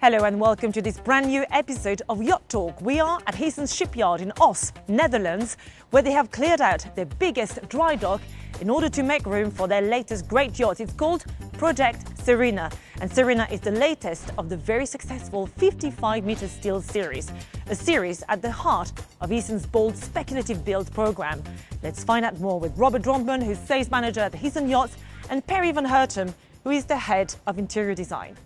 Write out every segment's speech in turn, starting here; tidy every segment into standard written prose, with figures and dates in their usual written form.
Hello and welcome to this brand new episode of Yacht Talk. We are at Heessen Shipyard in Oss, Netherlands, where they have cleared out their biggest dry dock in order to make room for their latest great yacht. It's called Project Serena, and Serena is the latest of the very successful 55-meter steel series, a series at the heart of Heessen's bold speculative build program. Let's find out more with Robert Drontmann, who's sales manager at the Heessen Yachts, and Perry Van Hirtum, who is the head of interior design.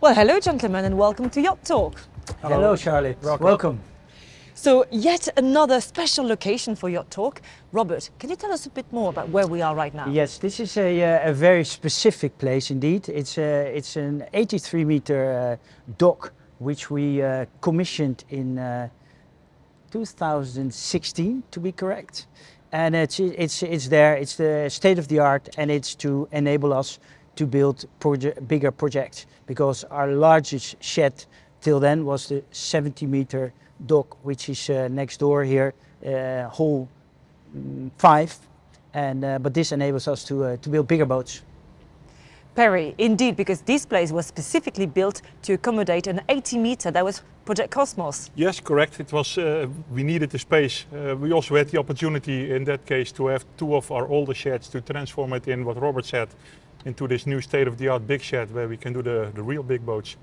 Well, hello, gentlemen, and welcome to Yacht Talk. Hello, Charlotte. Welcome. So, yet another special location for Yacht Talk. Robert, can you tell us a bit more about where we are right now? Yes, this is a very specific place indeed. It's an 83-meter dock which we commissioned in 2016, to be correct. And it's there. It's the state of the art, and it's to enable us to build bigger projects, because our largest shed till then was the 70-meter dock, which is next door here, hole 5, and but this enables us to build bigger boats. Perry, indeed, because this place was specifically built to accommodate an 80-meter. That was Project Cosmos. Yes, correct. It was. We needed the space. We also had the opportunity in that case to have two of our older sheds to transform it in what Robert said, into this new state-of-the-art big shed where we can do the real big boats.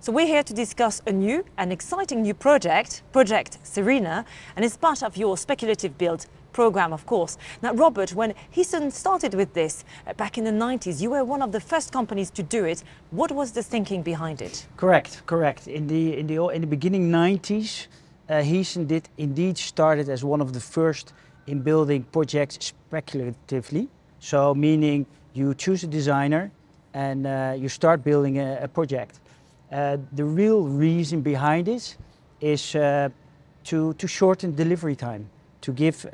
So we're here to discuss a new and exciting new project, Project Serena, and it's part of your speculative build program, of course. Now, Robert, when Heessen started with this back in the 90s, you were one of the first companies to do it. What was the thinking behind it? Correct, correct. In the beginning 90s, Heessen did indeed started as one of the first in building projects speculatively, so meaning you choose a designer and you start building a project. The real reason behind this is to shorten delivery time, to give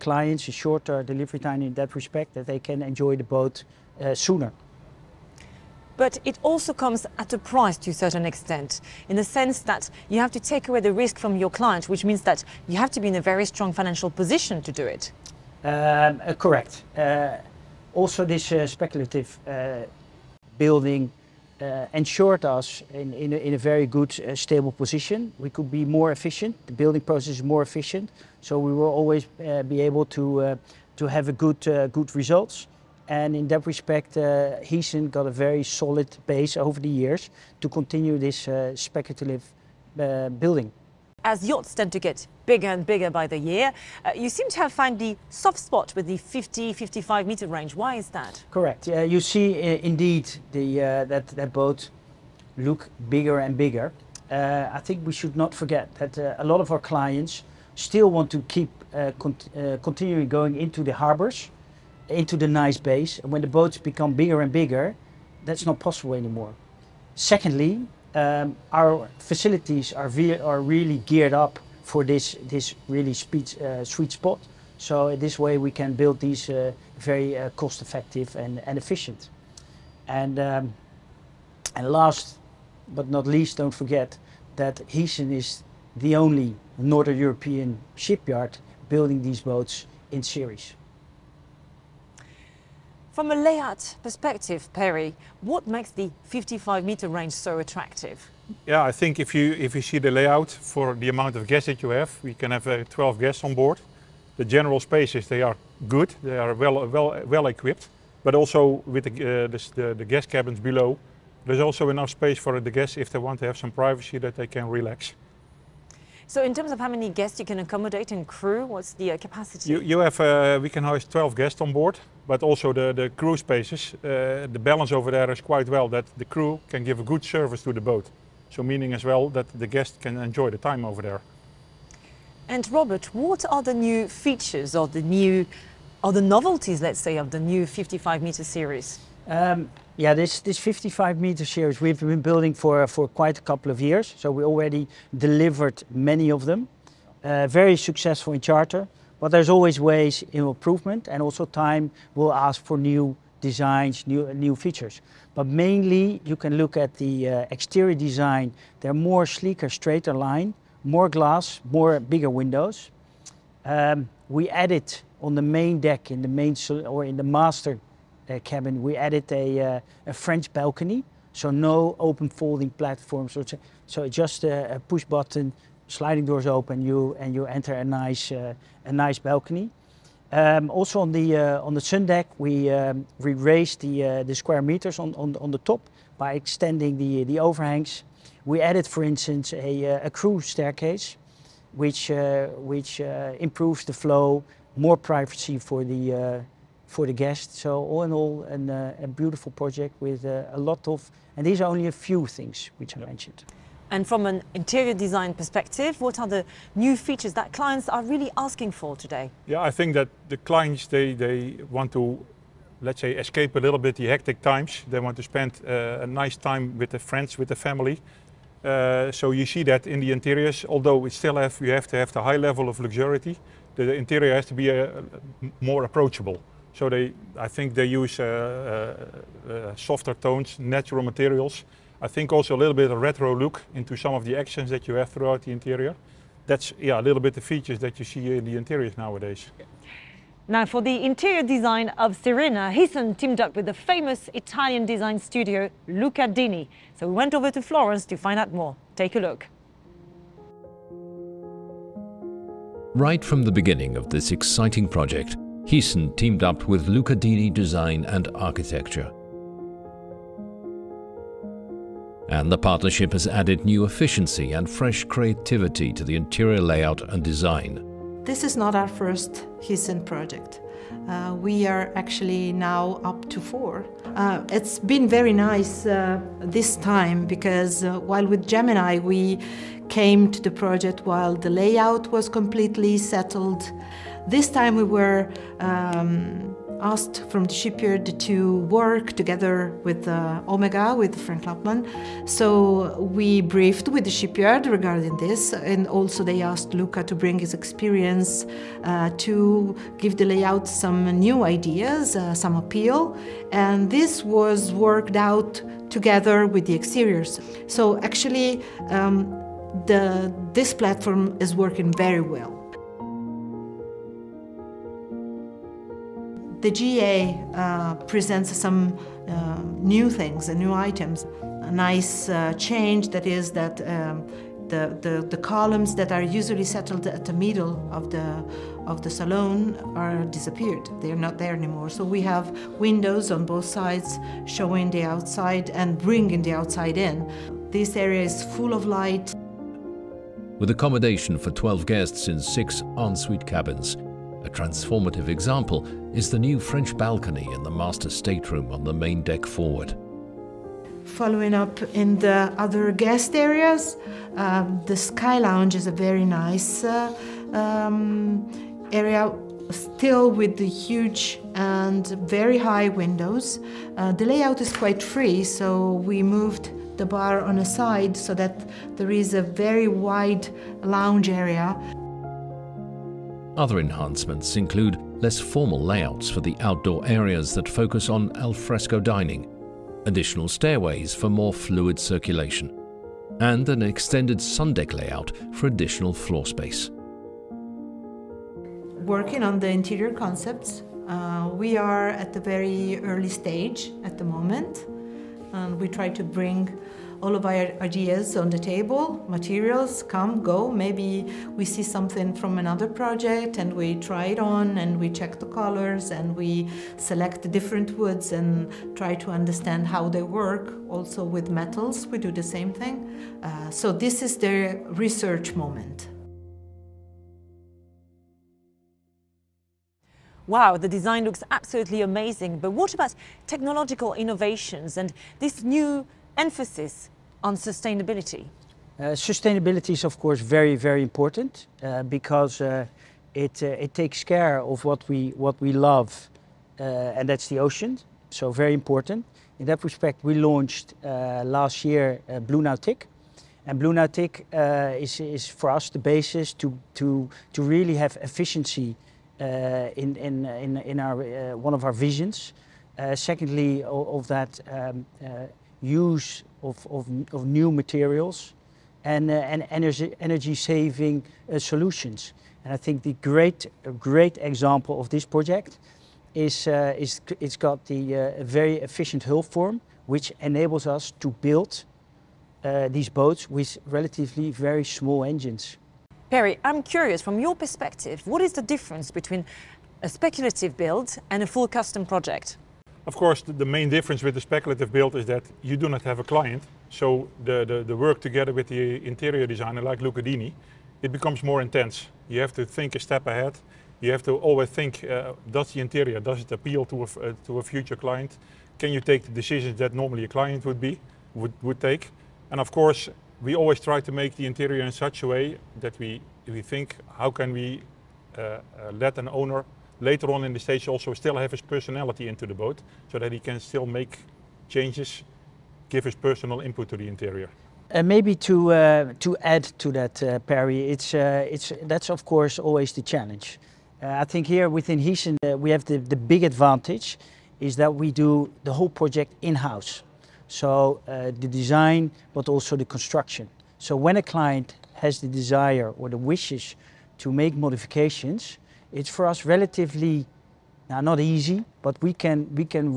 clients a shorter delivery time in that respect, that they can enjoy the boat sooner. But it also comes at a price to a certain extent, in the sense that you have to take away the risk from your client, which means that you have to be in a very strong financial position to do it. Correct. Also, this speculative building ensured us in a very good, stable position. We could be more efficient. The building process is more efficient, so we will always be able to have a good results. And in that respect, Heessen got a very solid base over the years to continue this speculative building. As yachts tend to get bigger and bigger by the year, you seem to have found the soft spot with the 50, 55 meter range. Why is that? Correct. You see indeed that boat look bigger and bigger. I think we should not forget that a lot of our clients still want to keep continuing going into the harbors, into the nice bays. And when the boats become bigger and bigger, that's not possible anymore. Secondly, our facilities are really geared up for this really sweet spot. So this way we can build these very cost-effective and efficient. And last but not least, don't forget that Heessen is the only Northern European shipyard building these boats in series. From a layout perspective, Perry, what makes the 55-meter range so attractive? Yeah, I think if you see the layout for the amount of guests that you have, we can have 12 guests on board. The general spaces, they are good, they are well equipped, but also with the guest cabins below, there's also enough space for the guests if they want to have some privacy that they can relax. So in terms of how many guests you can accommodate in crew, what's the capacity? You have, we can host 12 guests on board, but also the crew spaces, the balance over there is quite well that the crew can give a good service to the boat. So meaning as well that the guests can enjoy the time over there. And Robert, what are the new features or the novelties, let's say, of the new 55-meter series? Yeah, this 55-meter series we've been building for quite a couple of years, so we already delivered many of them. Very successful in charter, but there's always ways in improvement, and also time will ask for new designs, new features. But mainly you can look at the exterior design. They're more sleeker, straighter line, more glass, more bigger windows. We added on the main deck, in the main or in the master cabin, we added a French balcony. So no open folding platforms. So it's just a push button, sliding doors open, you enter a nice balcony. Also on the sun deck, we raised the square meters on the top by extending the overhangs. We added, for instance, a crew staircase, which improves the flow, more privacy for the guests. So all in all, a beautiful project with a lot of, and these are only a few things which I mentioned. And from an interior design perspective, what are the new features that clients are really asking for today? Yeah, I think that the clients, they want to, let's say, escape a little bit the hectic times. They want to spend a nice time with their friends, with the family. So you see that in the interiors, although we still have, you have to have the high level of luxury, the interior has to be more approachable. So I think they use softer tones, natural materials. I think also a little bit of retro look into some of the actions that you have throughout the interior. That's, yeah, a little bit the features that you see in the interiors nowadays. Now, for the interior design of Serena, Hirtum teamed up with the famous Italian design studio Luca Dini. So we went over to Florence to find out more. Take a look. Right from the beginning of this exciting project, Hirtum teamed up with Luca Dini Design and Architecture. And the partnership has added new efficiency and fresh creativity to the interior layout and design. This is not our first Hirtum project. We are actually now up to 4. It's been very nice this time because while with Gemini we came to the project while the layout was completely settled, this time we were asked from the shipyard to work together with Omega, with Frank Lopman. So we briefed with the shipyard regarding this, and also they asked Luca to bring his experience to give the layout some new ideas, some appeal, and this was worked out together with the exteriors. So actually this platform is working very well. The GA presents some new things and new items. A nice change that is that the columns that are usually settled at the middle of the salon are disappeared. They are not there anymore. So we have windows on both sides showing the outside and bringing the outside in. This area is full of light. With accommodation for 12 guests in 6 ensuite cabins, a transformative example is the new French balcony in the master stateroom on the main deck forward. Following up in the other guest areas, the Sky Lounge is a very nice area, still with the huge and very high windows. The layout is quite free, so we moved the bar on a side so that there is a very wide lounge area. Other enhancements include less formal layouts for the outdoor areas that focus on alfresco dining, additional stairways for more fluid circulation, and an extended sundeck layout for additional floor space. Working on the interior concepts, we are at the very early stage at the moment, and we try to bring all of our ideas on the table, materials come, go. Maybe we see something from another project and we try it on and we check the colors and we select the different woods and try to understand how they work. Also with metals, we do the same thing. So this is the research moment. Wow, the design looks absolutely amazing, but what about technological innovations and this new emphasis on sustainability? Sustainability is of course very, very important because it takes care of what we love, and that's the ocean, so very important. In that respect, we launched last year Blue Nautic, and Blue Nautic is for us the basis to really have efficiency in our one of our visions. Secondly, of that use of new materials and energy-saving solutions. And I think the great example of this project is it's got the very efficient hull form, which enables us to build these boats with relatively very small engines. Perry, I'm curious, from your perspective, what is the difference between a speculative build and a full custom project? Of course, the main difference with the speculative build is that you do not have a client, so the work together with the interior designer like Luca Dini, it becomes more intense. You have to think a step ahead. You have to always think, does the interior, does it appeal to a future client? Can you take the decisions that normally a client would take? And of course, we always try to make the interior in such a way that we think, how can we let an owner later on in the stage also still have his personality into the boat, so that he can still make changes, give his personal input to the interior. Maybe to add to that, Perry, that's of course always the challenge. I think here within Hyssen we have the big advantage is that we do the whole project in-house. So the design, but also the construction. So when a client has the desire or the wishes to make modifications, it's for us relatively, now not easy, but we can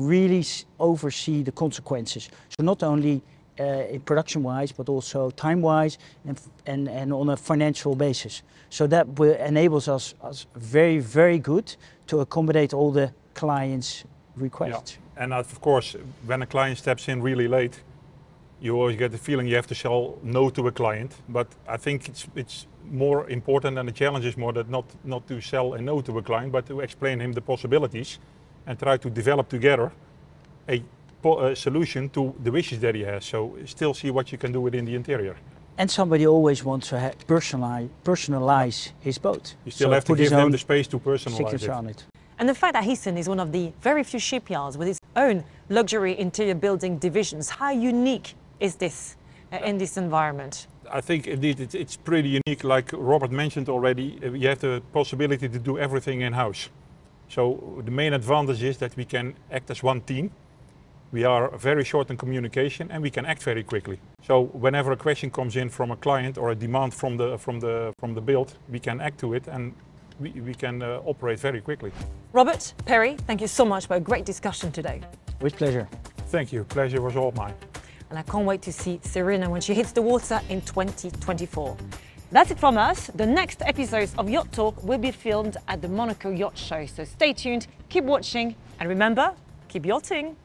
really oversee the consequences. So not only production-wise, but also time-wise and on a financial basis. So that enables us very, very good to accommodate all the clients' requests. Yeah. And of course, when a client steps in really late, you always get the feeling you have to sell no to a client. But I think it's more important, and the challenge is more that not to sell a no to a client, but to explain him the possibilities and try to develop together a solution to the wishes that he has, so still see what you can do within the interior. And somebody always wants to personalize his boat. You still have to give them the space to personalize it. On it. And the fact that Hyssen is one of the very few shipyards with its own luxury interior building divisions, how unique is this in this environment? I think indeed it's pretty unique. Like Robert mentioned already, you have the possibility to do everything in-house. So the main advantage is that we can act as one team. We are very short in communication and we can act very quickly. So whenever a question comes in from a client or a demand from the build, we can act to it and we can operate very quickly. Robert, Perry, thank you so much for a great discussion today. With pleasure. Thank you. Pleasure was all mine. And I can't wait to see Serena when she hits the water in 2024. That's it from us. The next episodes of Yacht Talk will be filmed at the Monaco Yacht Show. So stay tuned, keep watching, and remember, keep yachting.